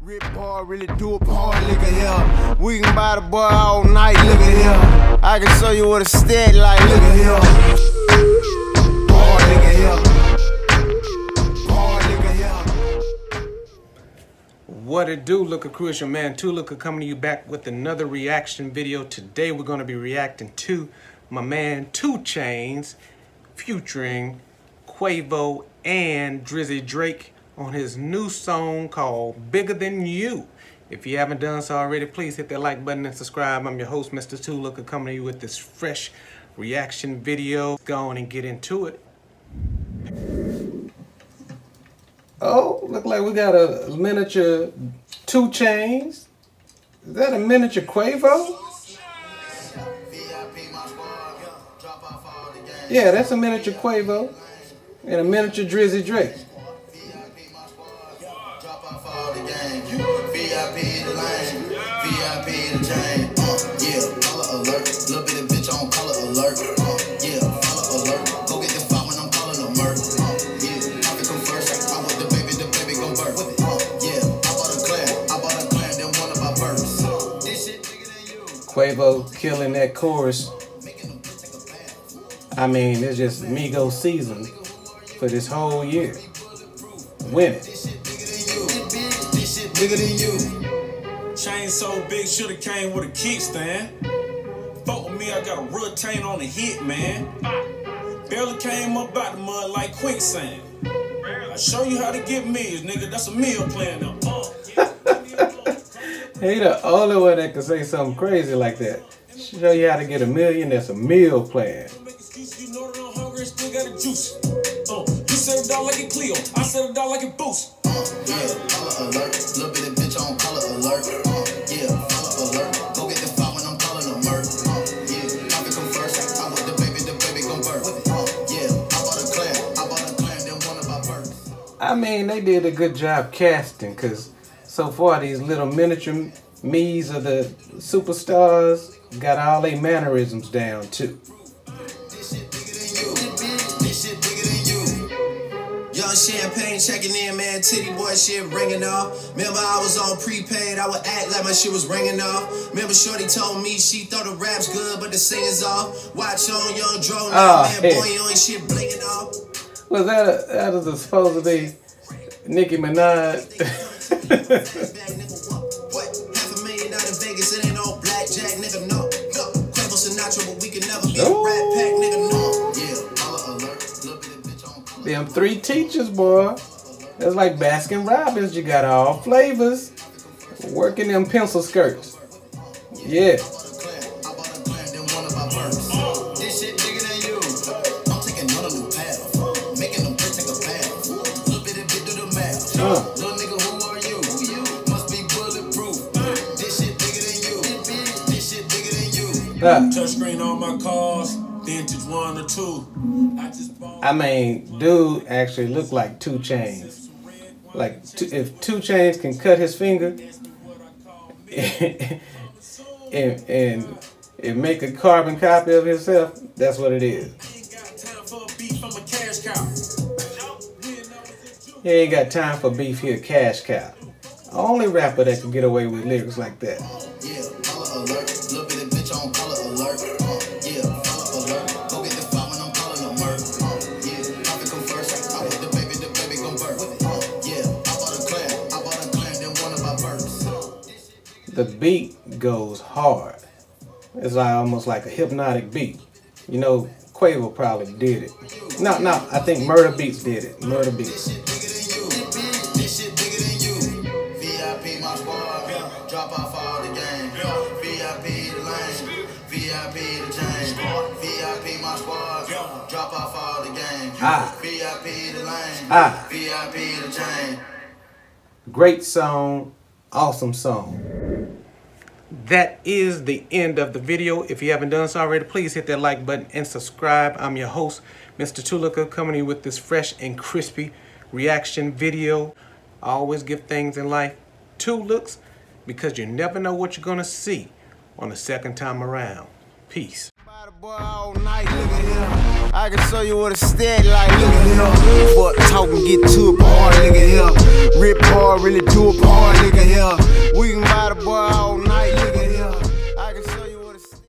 Rip boy really do a porn, look at here. We can buy the boy all night, look at here. I can show you what a stead like, look at here. Porn, look at here. Porn, look at here. What it do, Looker crew? It's your man 2Looker coming to you back with another reaction video. Today we're gonna be reacting to my man 2 Chainz featuring Quavo and Drizzy Drake on his new song called Bigger Than You. If you haven't done so already, please hit that like button and subscribe. I'm your host, Mr. 2Looker, coming to you with this fresh reaction video. Let's go on and get into it. Oh, look like we got a miniature 2 Chainz. Is that a miniature Quavo? Yeah, that's a miniature Quavo and a miniature Drizzy Drake. Quavo killing that chorus. I mean, it's just Migos season for this whole year. Women. Bigger than you. Chain so big, shoulda came with a kickstand. Fuck with me, I got a real chain on the hit, man. Barely came up out the mud like quicksand. I show you how to get meals, nigga. That's a meal plan. He the only one that can say something crazy like that. Show you how to get a million, that's a meal plan. You know that I'm hungry and still got a juice. You serve it out like a Cleo, I serve it out like a boost. Yeah, color alert, little bit of bitch on color alert. Yeah, color alert, go get the fire when I'm calling a murder. Yeah, I can converse, I want the baby gon' burn. Yeah, I bought a clan, then one of my birds. I mean, they did a good job casting, because so far these little miniature me's of the superstars got all their mannerisms down too. Young champagne checking in, man. Titty boy shit ringing off. Remember I was on prepaid. I would act like my shit was ringing off. Remember shorty told me she thought the rap's good, but the singing's off. Watch on young drone, man. Boy, you ain't shit blinging off. Was that was a supposed to be Nicki Minaj? What? $500,000 in Vegas. It ain't no blackjack, nigga. No, no. Quavo Sinatra, but we can never be a Rat Pack, nigga. No. Them three teachers, boy. That's like Baskin Robbins. You got all flavors. Working them pencil skirts. Yeah. Touchscreen on my cars. I mean, dude actually looked like 2 Chainz. Like, if 2 Chainz can cut his finger and make a carbon copy of himself, that's what it is. He ain't got time for beef, he a cash cow. Only rapper that can get away with lyrics like that. The beat goes hard. It's like almost like a hypnotic beat. You know, Quavo probably did it. No, I think Murder Beats did it. Murder Beats. This shit bigger than you. VIP my squad. Drop off all the game. VIP the lane. VIP the chain. VIP my squad. Drop off all the game. VIP the lane. VIP the chain. Great song. Awesome song. That is the end of the video. If you haven't done so already, please hit that like button and subscribe. I'm your host, Mr. 2Looker, coming to you with this fresh and crispy reaction video. I always give things in life 2 looks because you never know what you're going to see on the second time around. Peace. I can show you what a stead like, look at him. Fuck talking, get to a porn, look at him. Rip hard, really do a porn, look at him. We can